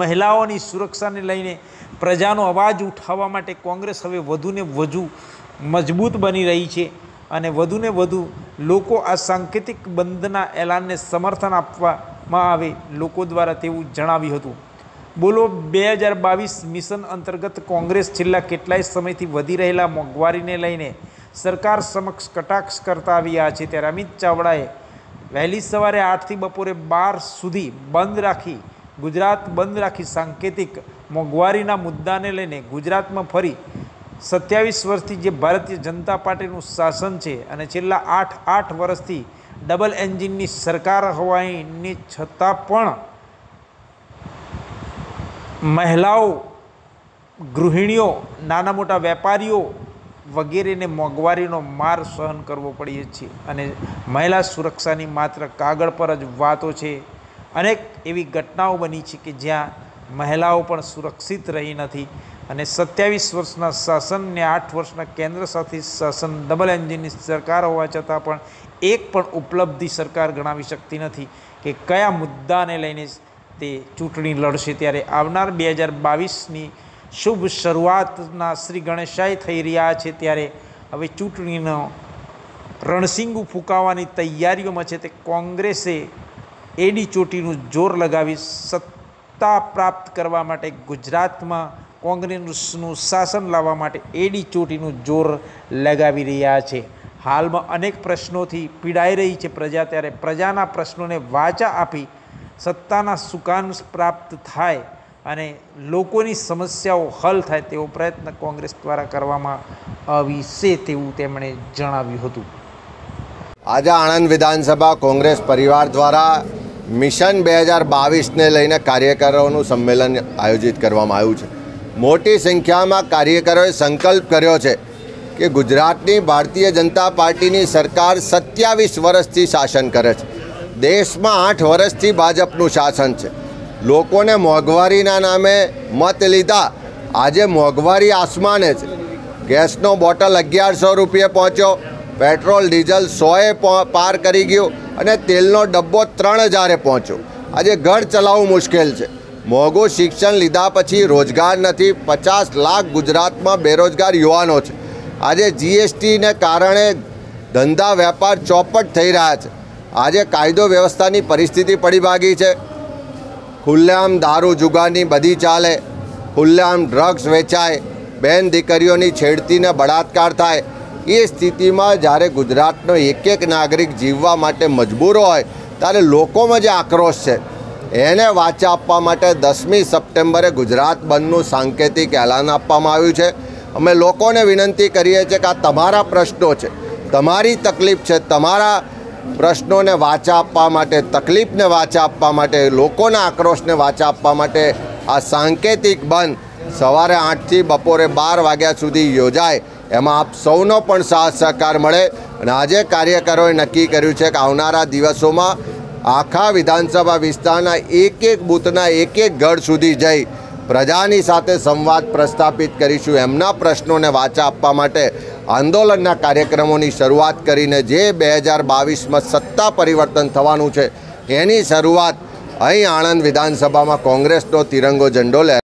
महिलाओं सुरक्षा ने लईने प्रजानो अवाज उठावा माटे कांग्रेस हवे वधु ने वधु मजबूत बनी रही है और वधु ने वधु लोको आ सांकेतिक बंधना एलान ने समर्थन आपवामां आवे लोको द्वारा तेवुं जणाव्युं हतुं। बोलो 2022 मिशन अंतर्गत कांग्रेस छेल्ला केटलाय समयथी वधी रहेला मोंघवारीने लईने सरकार समक्ष कटाक्ष करता आवी रह्या छे त्यारे अमित चावड़ाए वहेली सवारे 8 थी बपोरे 12 सुधी बंद राखी गुजरात बंद राखी सांकेतिक मोंघवारीना मुद्दाने लईने गुजरातमां फरी 27 वर्षथी जे भारतीय जनता पार्टीनुं शासन छे अने छेल्ला 8 वर्षथी डबल एंजीननी सरकार होवाने छतां पण महिलाओं गृहिणीओ नाना मोटा वेपारीओ वगैरह ने मोंघवारीनो मार सहन करवो पड़े छे अने महिला सुरक्षानी मात्र कागळ पर ज वातो छे। अनेक एवी घटनाओं बनी है कि ज्यां महिलाओं पण सुरक्षित रही नथी अने 27 वर्षना शासन ने 8 वर्षना केन्द्र साथी शासन डबल एंजीननी सरकार होवा छतां पण एक पण उपलब्धि सरकार गणावी शकती नथी कि कया मुद्दा ने लईने ते चूंटणी लड़शे। त्यारे आवनार 2022 नी शुभ शरूआतना श्री गणेशाय थई रह्या छे त्यारे हवे चूंटणीनो रणसिंगू फूंकावानी तैयारीओमां छे ते कांग्रेसे एडी चोटीनुं जोर लगावी सत्ता प्राप्त करवा माटे गुजरातमां कांग्रेसनुं शासन लाववा माटे एडी चोटीनुं जोर लगावी रह्या छे। हाल में अनेक प्रश्नोंथी पीड़ाई रही है प्रजा, त्यारे प्रजाना प्रश्नोंने वाचा आपी सत्ताना सुकान प्राप्त थाय अने लोकोनी समस्याओं हल थाय तेवो प्रयत्न कांग्रेस द्वारा करवामां आवशे तेवुं तेमणे जणाव्युं हतुं। आज आणंद विधानसभा कांग्रेस परिवार द्वारा मिशन 2022 ने लईने कार्यकर्ताओनुं सम्मेलन आयोजित करवामां आव्युं छे। मोटी संख्या में कार्यकर्ताओए संकल्प कर्यो छे कि गुजरातनी भारतीय जनता पार्टीनी सरकार 27 वर्षथी शासन करे छे। देश में 8 वर्षथी भाजपनु शासन है। लोगों ने मोंघवारी नामे मत लीधा, आज मोंघवारी आसमाने। गैसनो बॉटल 1100 रुपये पहुँचो, पेट्रोल डीजल 100 पार करी गयो अने तेलनो डब्बो 3000 पहुँचो। आज घर चलाव मुश्किल है। मोंघू शिक्षण लीधा पछी रोजगार नहीं। 50 लाख गुजरात में बेरोजगार युवानो है। आज जीएसटी ने कारणे धंधा व्यापार चौपट थई रह्या है। आज कायदो व्यवस्था की परिस्थिति पड़ी भागी है। खुलेआम दारू जुगानी बदी चाले, खुलेआम ड्रग्स वेचाय, बेन दीकरीओनी छेड़ती ने बलात्कार थाय। ये स्थिति में जारे गुजरातनो एक एक नागरिक जीववा माटे मजबूर होय त्यारे लोको में जे आक्रोश है एने वाचा आपवा माटे 10મી સપ્ટેમ્બરે गुजरात बंधनुं सांकेतिक एलान आपवामां आव्युं छे। अमे लोकोने विनंती करीए छीए के आ तमारा प्रश्नो छे, तमारी तकलीफ है, तमारा प्रश्नों ने वाचा आपवा माटे, तकलीफ ने वाचा आपवा माटे, लोकोना आक्रोश ने वाचा आपवा माटे आ सांकेतिक बंद सवारे 8 थी बपोरे 12 वाग्या सुधी योजाय एमां आप सौनो पण साथ सहकार मळे। अने आजे कार्यकर्ताओए नक्की कर्युं छे के आवनारा दिवसोमां आखा विधानसभा विस्तारना एक एक बूथना एक एक घर सुधी जई प्रजानी साथे संवाद प्रस्थापित करीशुं। एमना प्रश्नोने वाचा आपवा माटे आंदोलनना कार्यक्रमोनी शरूआत करीने जे 2022 में सत्ता परिवर्तन थवानुं छे एनी शरूआत अहीं आणंद विधानसभामां कांग्रेसनो तिरंगो झंडो ले